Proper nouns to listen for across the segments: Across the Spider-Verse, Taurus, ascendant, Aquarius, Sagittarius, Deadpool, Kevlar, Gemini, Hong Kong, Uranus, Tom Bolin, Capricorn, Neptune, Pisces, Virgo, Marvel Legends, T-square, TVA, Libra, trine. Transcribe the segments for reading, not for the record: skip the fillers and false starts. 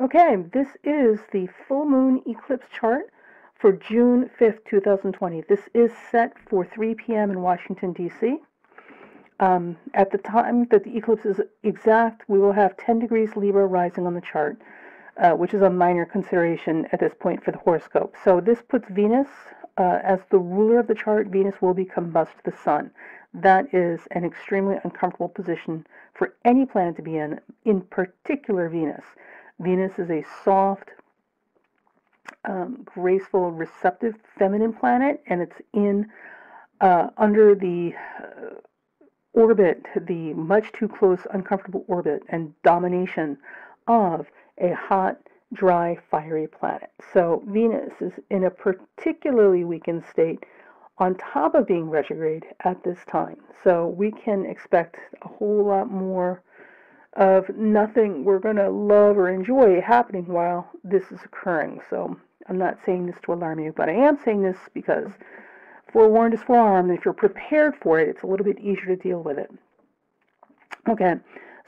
Okay, this is the full moon eclipse chart for June 5th, 2020. This is set for 3 p.m. in Washington, D.C. At the time that the eclipse is exact, we will have 10 degrees Libra rising on the chart, which is a minor consideration at this point for the horoscope. So this puts Venus as the ruler of the chart. Venus will be combust the sun. That is an extremely uncomfortable position for any planet to be in particular Venus. Venus is a soft, graceful, receptive, feminine planet, and it's in under the orbit, the much too close, uncomfortable orbit and domination of a hot, dry, fiery planet. So Venus is in a particularly weakened state on top of being retrograde at this time. So we can expect a whole lot more of nothing we're going to love or enjoy happening while this is occurring. So I'm not saying this to alarm you, but I am saying this because forewarned is forearmed. If you're prepared for it, it's a little bit easier to deal with it. Okay,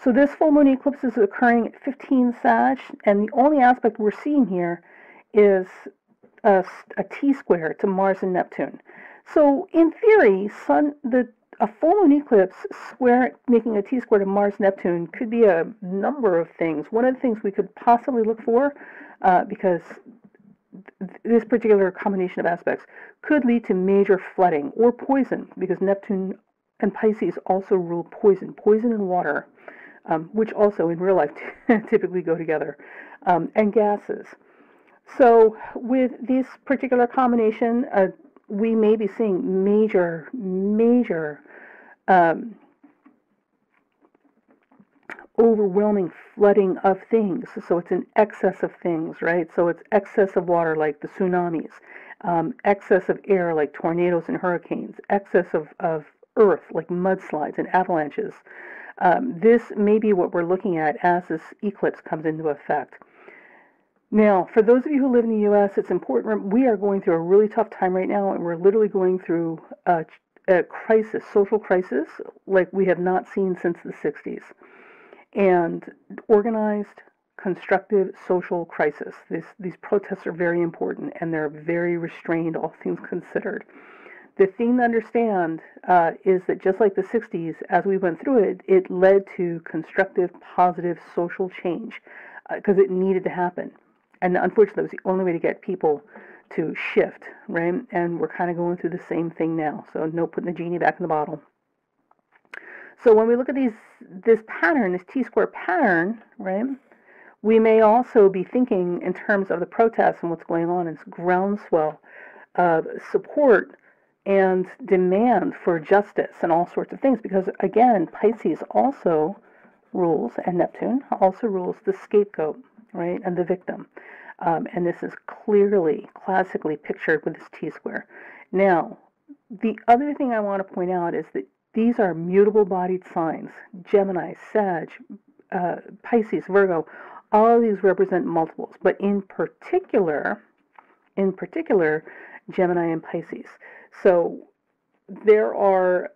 so this full moon eclipse is occurring at 15 Sag, and the only aspect we're seeing here is a T-square to Mars and Neptune. So in theory, a full moon eclipse making a T-square to Mars Neptune could be a number of things. One of the things we could possibly look for, because this particular combination of aspects could lead to major flooding or poison, because Neptune and Pisces also rule poison, and water, which also in real life typically go together, and gases. So with this particular combination, we may be seeing major, overwhelming flooding of things. So it's an excess of things, right? So it's excess of water like the tsunamis, excess of air like tornadoes and hurricanes, excess of earth like mudslides and avalanches. This may be what we're looking at as this eclipse comes into effect. Now, for those of you who live in the U.S., it's important. We are going through a really tough time right now, and we're literally going through a crisis, social crisis, like we have not seen since the 60s. And organized, constructive, social crisis. These protests are very important, and they're very restrained, all things considered. The thing to understand is that just like the 60s, as we went through it, it led to constructive, positive social change because it needed to happen. And unfortunately, that was the only way to get people to shift, right? And we're kind of going through the same thing now. So no putting the genie back in the bottle. So when we look at this pattern, this T-square pattern, right, we may also be thinking in terms of the protests and what's going on in this groundswell of support and demand for justice and all sorts of things. Because, again, Pisces also rules, and Neptune also rules the scapegoat, right, and the victim. And this is clearly, classically pictured with this T-square. Now, the other thing I want to point out is that these are mutable-bodied signs. Gemini, Sag, Pisces, Virgo, all of these represent multiples. But in particular, Gemini and Pisces. So there are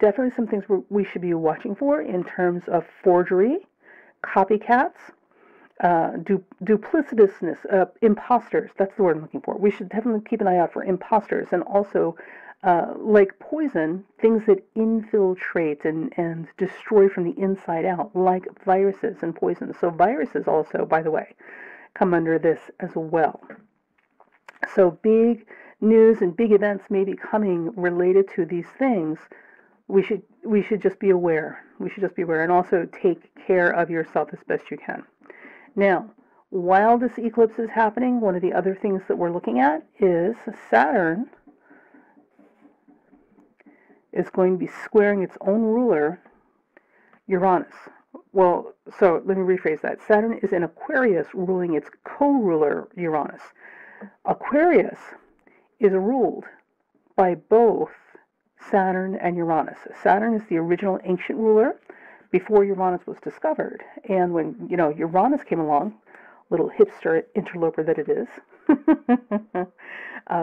definitely some things we should be watching for in terms of forgery, copycats, duplicitousness, imposters. That's the word I'm looking for. We should definitely keep an eye out for imposters, and also, like poison, things that infiltrate and destroy from the inside out, like viruses and poisons. So viruses also, by the way, come under this as well. So big news and big events may be coming related to these things. We should just be aware. We should just be aware, and also take care of yourself as best you can. Now, while this eclipse is happening, one of the other things that we're looking at is Saturn is going to be squaring its own ruler, Uranus. Well, so let me rephrase that. Saturn is in Aquarius, ruling its co-ruler, Uranus. Aquarius is ruled by both Saturn and Uranus. Saturn is the original ancient ruler before Uranus was discovered. And when Uranus came along, little hipster interloper that it is,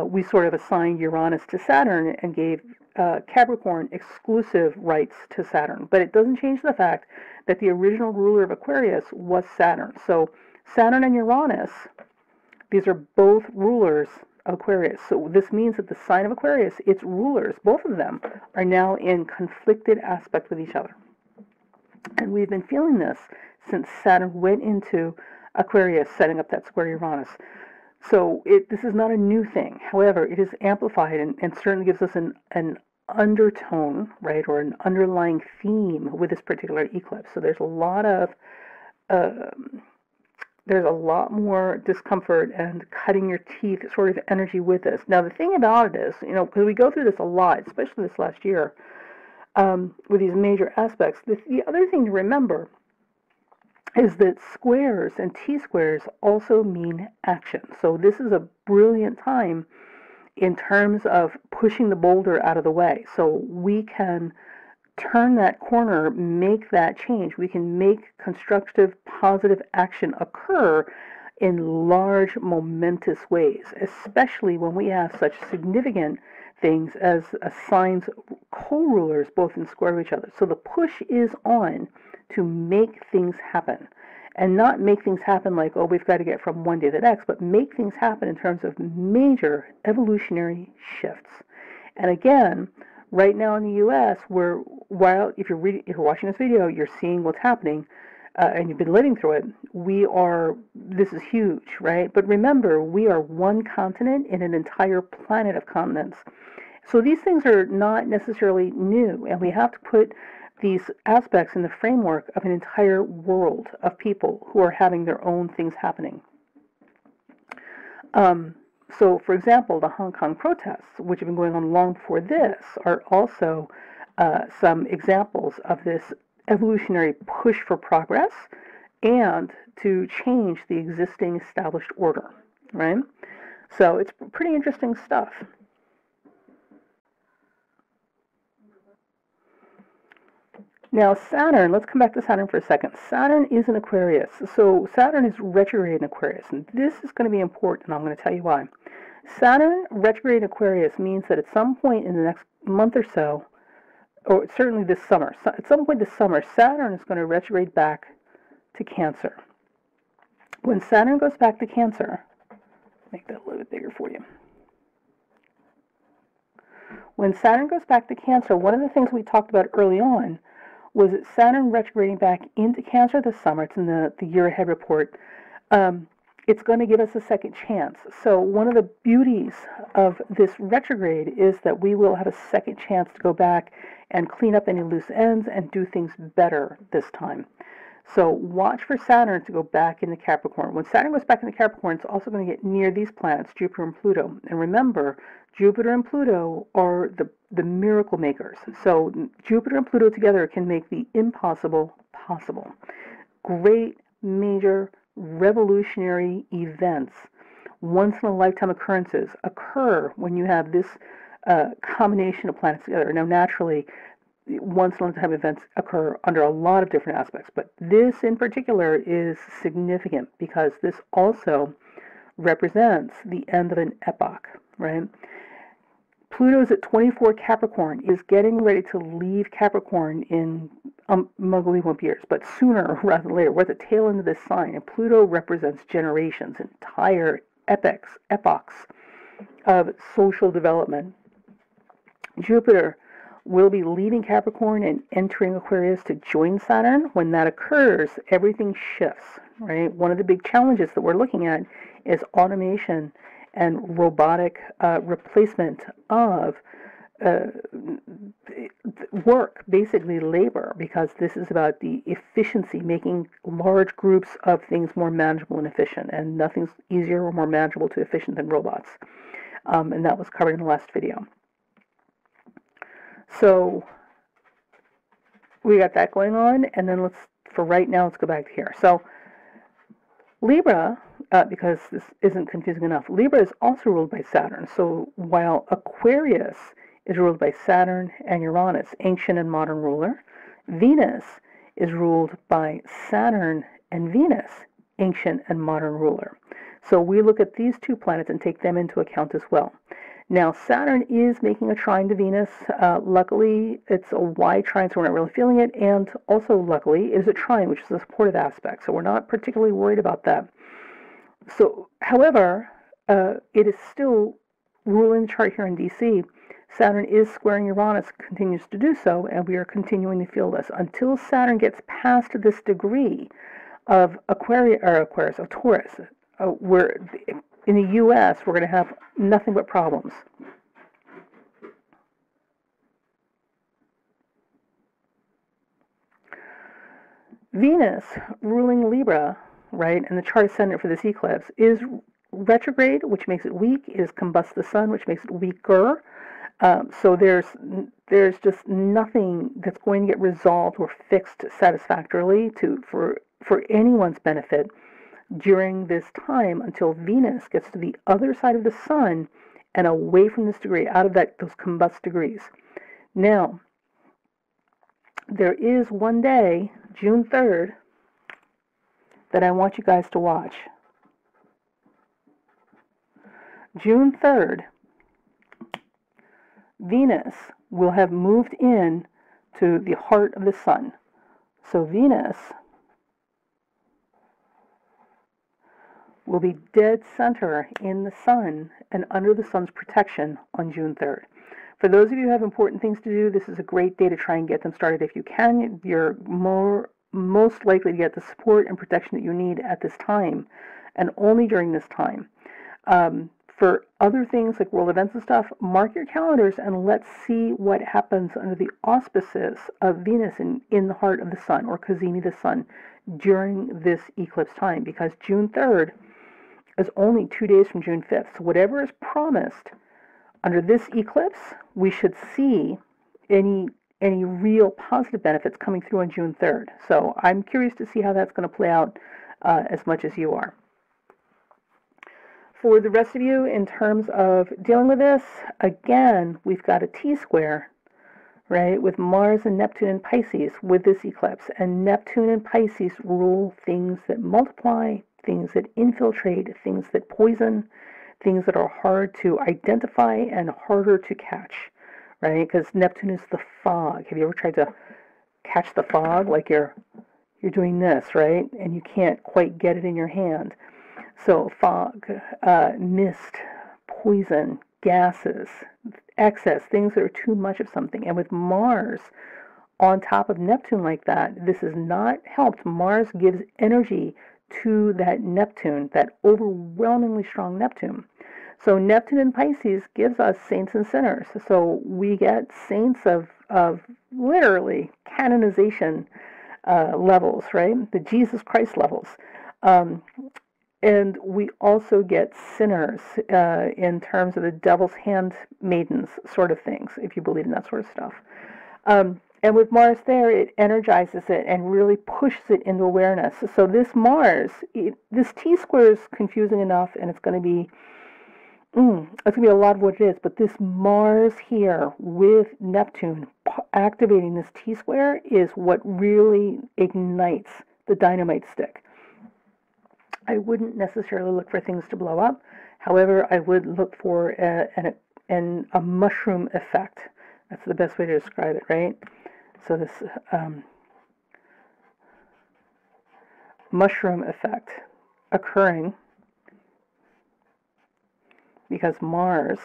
we sort of assigned Uranus to Saturn and gave Capricorn exclusive rights to Saturn. But it doesn't change the fact that the original ruler of Aquarius was Saturn. So Saturn and Uranus, these are both rulers of Aquarius. So this means that the sign of Aquarius, its rulers, both of them, are now in conflicted aspect with each other. And we've been feeling this since Saturn went into Aquarius, setting up that square Uranus. So this is not a new thing. However, it is amplified and certainly gives us an undertone, right, or an underlying theme with this particular eclipse. So there's a lot of, there's a lot more discomfort and cutting your teeth sort of energy with this. Now, the thing about it is, you know, because we go through this a lot, especially this last year, with these major aspects, the other thing to remember is that squares and T-squares also mean action. So this is a brilliant time in terms of pushing the boulder out of the way. So we can turn that corner, make that change. We can make constructive, positive action occur in large, momentous ways, especially when we have such significant things as signs co-rulers both in square of each other. So the push is on to make things happen, and not make things happen like, oh, we've got to get from one day to the next, but make things happen in terms of major evolutionary shifts. And again, right now in the U.S., if you're watching this video, you're seeing what's happening, and you've been living through it. This is huge, right? But remember, we are one continent in an entire planet of continents. So these things are not necessarily new, and we have to put these aspects in the framework of an entire world of people who are having their own things happening. So, for example, the Hong Kong protests, which have been going on long before this, are also some examples of this evolutionary push for progress and to change the existing established order, right? So it's pretty interesting stuff. Now Saturn, let's come back to Saturn for a second. Saturn is in Aquarius. So Saturn is retrograde in Aquarius, and this is going to be important, and I'm going to tell you why. Saturn retrograde in Aquarius means that at some point in the next month or so, or certainly this summer, at some point this summer, Saturn is going to retrograde back to Cancer. When Saturn goes back to Cancer, make that a little bit bigger for you. When Saturn goes back to Cancer, one of the things we talked about early on was Saturn retrograding back into Cancer this summer. It's in the year ahead report. It's going to give us a second chance. So one of the beauties of this retrograde is that we will have a second chance to go back and clean up any loose ends and do things better this time. So watch for Saturn to go back into Capricorn. When Saturn goes back into Capricorn, it's also going to get near these planets, Jupiter and Pluto. And remember, Jupiter and Pluto are the miracle makers. So Jupiter and Pluto together can make the impossible possible. Great, major, revolutionary events, once-in-a-lifetime occurrences occur when you have this combination of planets together. Now, naturally, once-in-a-lifetime events occur under a lot of different aspects, but this in particular is significant because this also represents the end of an epoch, right? Pluto's at 24 Capricorn, is getting ready to leave Capricorn in muggly wump years, but sooner rather than later. We're at the tail end of this sign, and Pluto represents generations, entire epochs of social development. Jupiter will be leaving Capricorn and entering Aquarius to join Saturn. When that occurs, everything shifts, right? One of the big challenges that we're looking at is automation and robotic replacement of work, basically labor, because this is about the efficiency, making large groups of things more manageable and efficient, and nothing's easier or more manageable to efficient than robots. And that was covered in the last video. So we got that going on, and then for right now, let's go back here. So Libra, because this isn't confusing enough, Libra is also ruled by Saturn. So while Aquarius is ruled by Saturn and Uranus, ancient and modern ruler, Venus is ruled by Saturn and Venus, ancient and modern ruler. So we look at these two planets and take them into account as well. Now, Saturn is making a trine to Venus. Luckily, it's a wide trine, so we're not really feeling it. And also, luckily, it is a trine, which is a supportive aspect. So we're not particularly worried about that. So, however, it is still ruling the chart here in D.C. Saturn is squaring Uranus, continues to do so, and we are continuing to feel this. Until Saturn gets past this degree of Taurus, where in the U.S. we're going to have nothing but problems. Venus, ruling Libra, right, and the chart ascendant for this eclipse, is retrograde, which makes it weak. It is combust the sun, which makes it weaker. So there's just nothing that's going to get resolved or fixed satisfactorily for anyone's benefit during this time until Venus gets to the other side of the sun and away from this degree, out of those combust degrees. Now, there is one day, June 3rd, that I want you guys to watch. June 3rd, Venus will have moved in to the heart of the sun. So Venus will be dead center in the sun and under the sun's protection on June 3rd. For those of you who have important things to do, this is a great day to try and get them started. If you can, you're most likely to get the support and protection that you need at this time, and only during this time. For other things like world events and stuff, mark your calendars and let's see what happens under the auspices of Venus in the heart of the sun, or Kazemi the sun, during this eclipse time, because June 3rd is only 2 days from June 5th. So whatever is promised under this eclipse, we should see any real positive benefits coming through on June 3rd. So I'm curious to see how that's going to play out as much as you are. For the rest of you, in terms of dealing with this, again, we've got a T-square, right, with Mars and Neptune in Pisces with this eclipse. And Neptune and Pisces rule things that multiply, things that infiltrate, things that poison, things that are hard to identify and harder to catch, right? Because Neptune is the fog. Have you ever tried to catch the fog? Like you're doing this, right? And you can't quite get it in your hand. So fog, mist, poison, gases, excess, things that are too much of something. And with Mars on top of Neptune like that, this is not helped. Mars gives energy to that Neptune, that overwhelmingly strong Neptune. So Neptune in Pisces gives us saints and sinners. So we get saints of literally canonization levels, right? The Jesus Christ levels. And we also get sinners in terms of the devil's handmaidens sort of things, if you believe in that sort of stuff. And with Mars there, it energizes it and really pushes it into awareness. So this Mars, this T-square is confusing enough, and it's going to be a lot of what it is. But this Mars here with Neptune activating this T-square is what really ignites the dynamite stick. I wouldn't necessarily look for things to blow up. However, I would look for a mushroom effect. That's the best way to describe it, right? So this mushroom effect occurring because Mars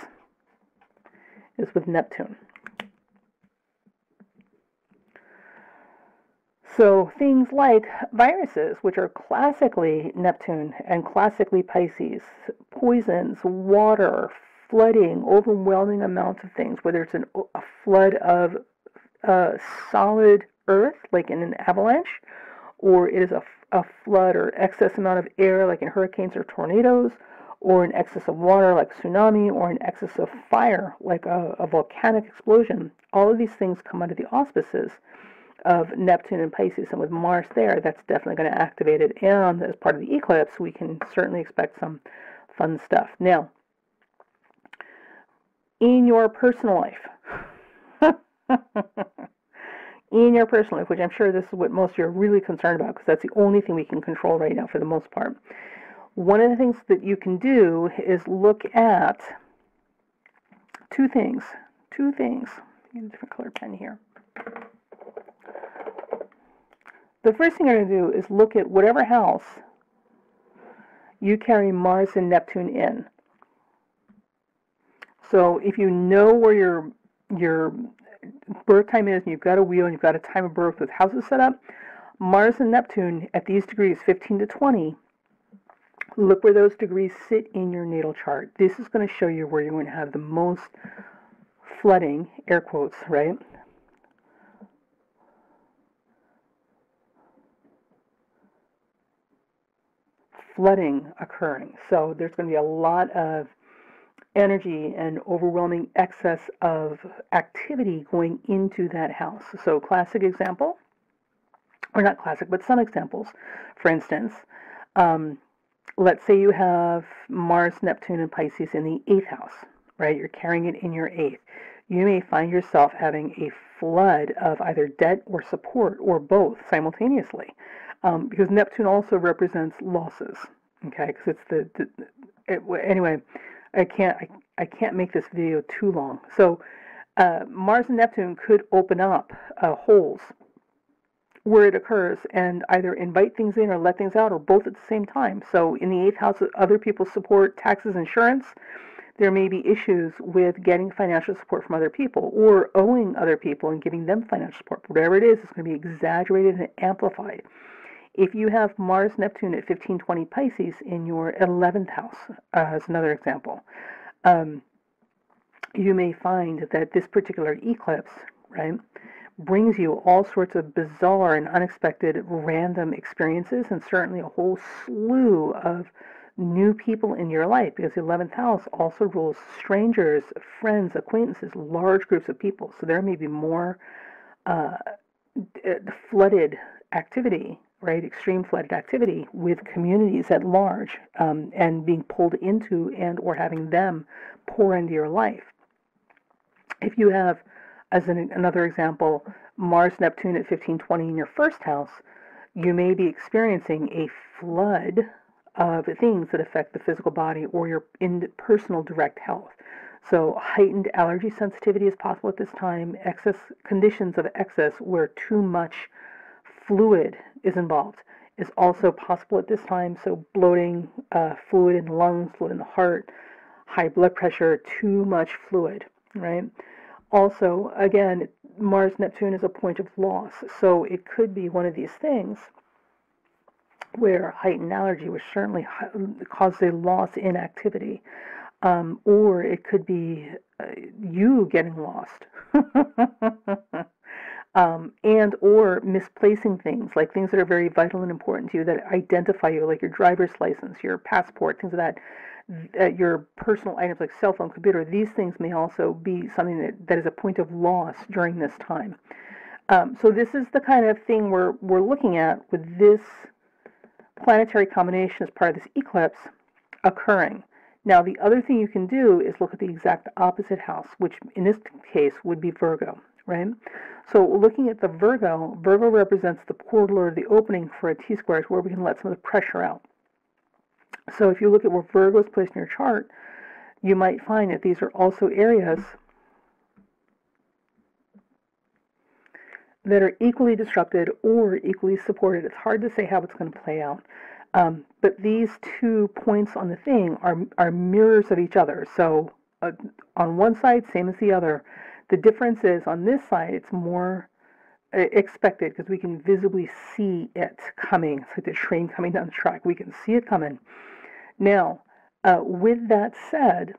is with Neptune. So things like viruses, which are classically Neptune and classically Pisces, poisons, water, flooding, overwhelming amounts of things, whether it's a flood of solid earth, like in an avalanche, or it is a flood or excess amount of air, like in hurricanes or tornadoes, or an excess of water, like tsunami, or an excess of fire, like a volcanic explosion. All of these things come under the auspices of Neptune and Pisces, and with Mars there, that's definitely going to activate it. And as part of the eclipse, we can certainly expect some fun stuff. Now, in your personal life, in your personal life, which I'm sure this is what most of you are really concerned about, because that's the only thing we can control right now for the most part. One of the things that you can do is look at two things. Get a different color pen here. The first thing you're going to do is look at whatever house you carry Mars and Neptune in. So if you know where your birth time is, and you've got a wheel, and you've got a time of birth with houses set up, Mars and Neptune at these degrees, 15 to 20, look where those degrees sit in your natal chart. This is going to show you where you're going to have the most flooding, air quotes, right? Flooding occurring. So there's going to be a lot of energy and overwhelming excess of activity going into that house. So classic example, or not classic, but some examples. For instance, let's say you have Mars, Neptune, and Pisces in the 8th house, right? You're carrying it in your 8th. You may find yourself having a flood of either debt or support or both simultaneously, because Neptune also represents losses, okay? Because it's anyway, I can't make this video too long. So Mars and Neptune could open up holes where it occurs and either invite things in or let things out, or both at the same time. So in the 8th house, other people's support, taxes, insurance, there may be issues with getting financial support from other people, or owing other people and giving them financial support. Whatever it is, it's going to be exaggerated and amplified. If you have Mars, Neptune at 15-20 Pisces in your 11th house, as another example, you may find that this particular eclipse, right, brings you all sorts of bizarre and unexpected random experiences, and certainly a whole slew of new people in your life, because the 11th house also rules strangers, friends, acquaintances, large groups of people. So there may be more flooded activity, right, extreme flooded activity with communities at large, and being pulled into and or having them pour into your life. If you have, as another example, Mars, Neptune at 15-20 in your 1st house, you may be experiencing a flood of things that affect the physical body or your personal direct health. So heightened allergy sensitivity is possible at this time, excess conditions of excess where too much fluid is involved is also possible at this time. So bloating, fluid in the lungs, fluid in the heart, high blood pressure, too much fluid, right? Also, again, Mars, Neptune is a point of loss. So it could be one of these things where heightened allergy, which certainly caused a loss in activity, or it could be you getting lost. And or misplacing things, like things that are very vital and important to you that identify you, like your driver's license, your passport, things of that, your personal items like cell phone, computer. These things may also be something that is a point of loss during this time. So this is the kind of thing we're looking at with this planetary combination as part of this eclipse occurring. Now the other thing you can do is look at the exact opposite house, which in this case would be Virgo. Right? So looking at the Virgo represents the portal or the opening for a T-square where we can let some of the pressure out. So if you look at where Virgo is placed in your chart, you might find that these are also areas that are equally disrupted or equally supported. It's hard to say how it's going to play out. But these two points on the thing are mirrors of each other. So on one side, same as the other. The difference is on this side, it's more expected because we can visibly see it coming. It's like the train coming down the track. We can see it coming. Now, with that said,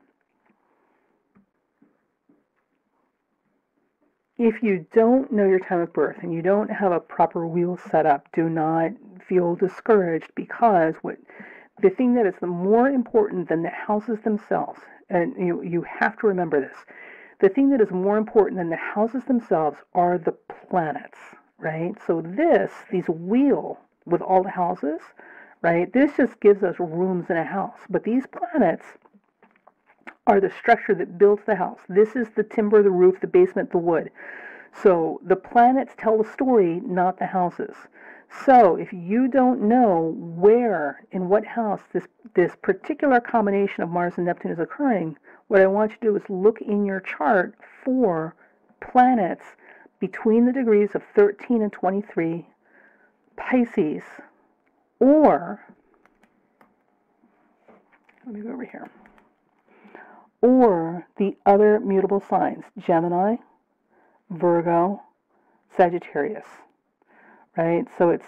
if you don't know your time of birth and you don't have a proper wheel set up, do not feel discouraged, because the thing that is the more important than the houses themselves, and you have to remember this, the thing that is more important than the houses themselves are the planets, right? So these wheel with all the houses, right? This just gives us rooms in a house. But these planets are the structure that builds the house. This is the timber, the roof, the basement, the wood. So the planets tell the story, not the houses. So if you don't know where, in what house this particular combination of Mars and Neptune is occurring, what I want you to do is look in your chart for planets between the degrees of 13 and 23, Pisces, or, let me go over here, or the other mutable signs, Gemini, Virgo, Sagittarius, right? So it's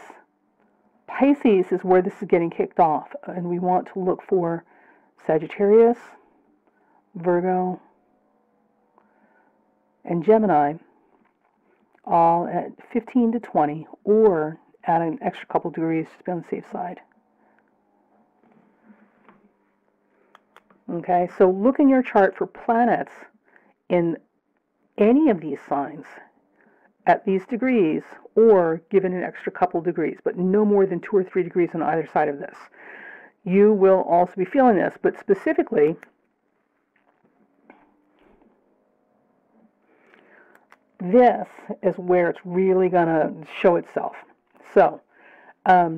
Pisces is where this is getting kicked off, and we want to look for Sagittarius, Virgo, and Gemini, all at 15 to 20, or add an extra couple degrees to be on the safe side. Okay, so look in your chart for planets in any of these signs at these degrees, or given an extra couple degrees, but no more than 2 or 3 degrees on either side of this. You will also be feeling this, but specifically, this is where it's really going to show itself. So, as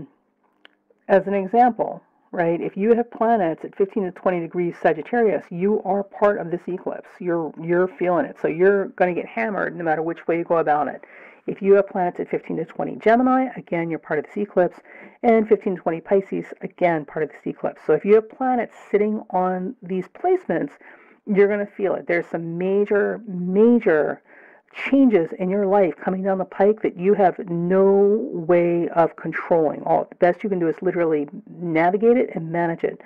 an example, right, if you have planets at 15 to 20 degrees Sagittarius, you are part of this eclipse. You're feeling it. So you're going to get hammered no matter which way you go about it. If you have planets at 15 to 20 Gemini, again, you're part of this eclipse. And 15 to 20 Pisces, again, part of this eclipse. So if you have planets sitting on these placements, you're going to feel it. There's some major, major changes in your life coming down the pike that you have no way of controlling. All the best you can do is literally navigate it and manage it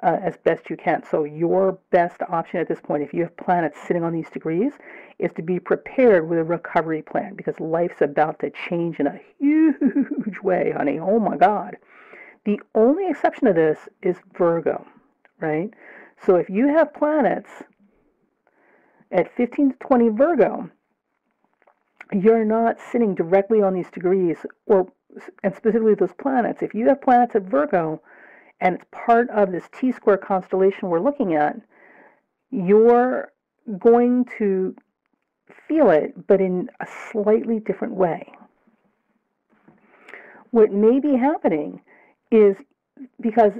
as best you can. So your best option at this point, if you have planets sitting on these degrees, is to be prepared with a recovery plan, because life's about to change in a huge way, honey. Oh my God. The only exception to this is Virgo, right? So if you have planets at 15 to 20 Virgo, you're not sitting directly on these degrees, or and specifically those planets. If you have planets at Virgo, and it's part of this T-square constellation we're looking at, you're going to feel it, but in a slightly different way. What may be happening is, because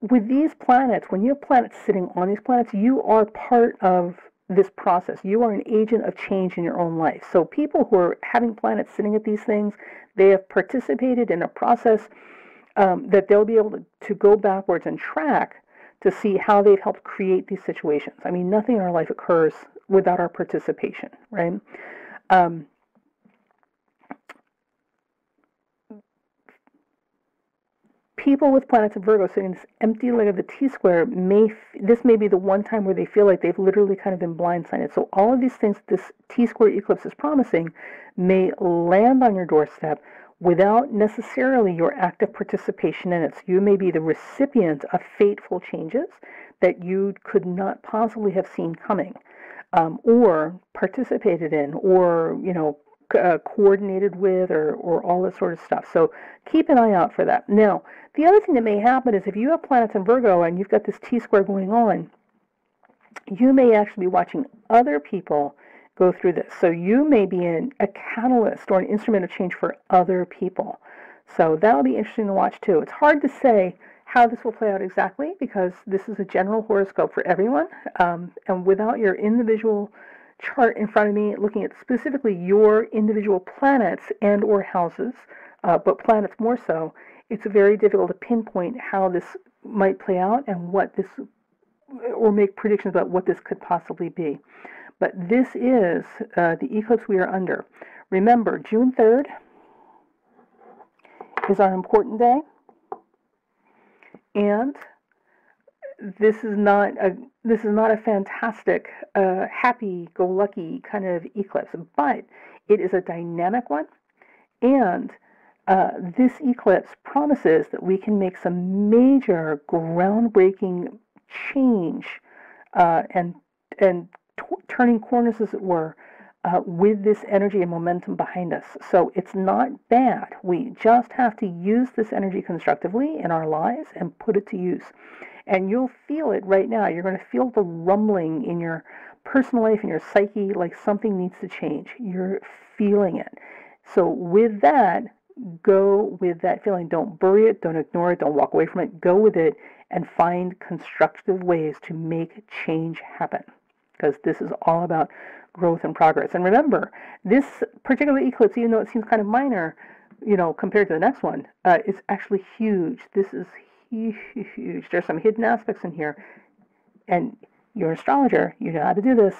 with these planets, when you have planets sitting on these planets, you are part of this process. You are an agent of change in your own life. So people who are having planets sitting at these things, they have participated in a process that they'll be able to go backwards and track to see how they've helped create these situations. I mean, nothing in our life occurs without our participation, right? People with planets in Virgo sitting in this empty leg of the T-square, this may be the one time where they feel like they've literally kind of been blindsided. So all of these things this T-square eclipse is promising may land on your doorstep without necessarily your active participation in it. So you may be the recipient of fateful changes that you could not possibly have seen coming, or participated in, or, you know, coordinated with, or all that sort of stuff. So keep an eye out for that. Now, the other thing that may happen is if you have planets in Virgo and you've got this T-square going on, you may actually be watching other people go through this. So you may be a catalyst or an instrument of change for other people. So that'll be interesting to watch too. It's hard to say how this will play out exactly, because this is a general horoscope for everyone, and without your individual chart in front of me, looking at specifically your individual planets and or houses, but planets more so, it's very difficult to pinpoint how this might play out and what this, or make predictions about what this could possibly be. But this is the eclipse we are under. Remember, June 3rd is our important day, and this is not a fantastic, happy-go-lucky kind of eclipse, but it is a dynamic one, and this eclipse promises that we can make some major, groundbreaking change and turning corners, as it were, with this energy and momentum behind us. So it's not bad. We just have to use this energy constructively in our lives and put it to use. And you'll feel it right now. You're going to feel the rumbling in your personal life and your psyche, like something needs to change. You're feeling it. So with that, go with that feeling. Don't bury it. Don't ignore it. Don't walk away from it. Go with it and find constructive ways to make change happen, because this is all about growth and progress. And remember, this particular eclipse, even though it seems kind of minor, you know, compared to the next one, it's actually huge. This is huge. There's some hidden aspects in here. And you're an astrologer. You know how to do this.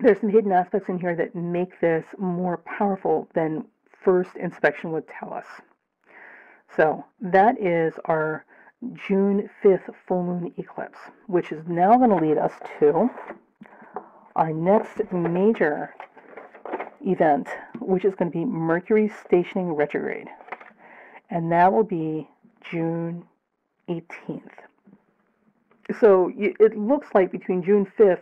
There's some hidden aspects in here that make this more powerful than first inspection would tell us. So that is our June 5th full moon eclipse, which is now going to lead us to our next major event, which is going to be Mercury stationing retrograde. And that will be June 18th. So it looks like between June 5th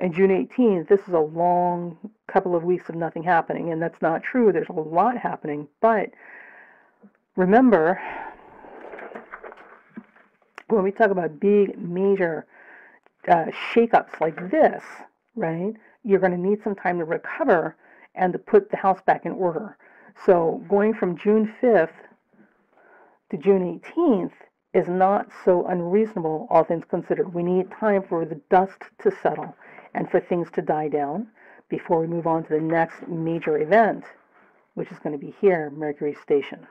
and June 18th, this is a long couple of weeks of nothing happening, and that's not true. There's a lot happening, but remember, when we talk about big, major shakeups like this, right, you're going to need some time to recover and to put the house back in order. So going from June 5th to June 18th is not so unreasonable, all things considered. We need time for the dust to settle and for things to die down before we move on to the next major event, which is going to be here, Mercury station.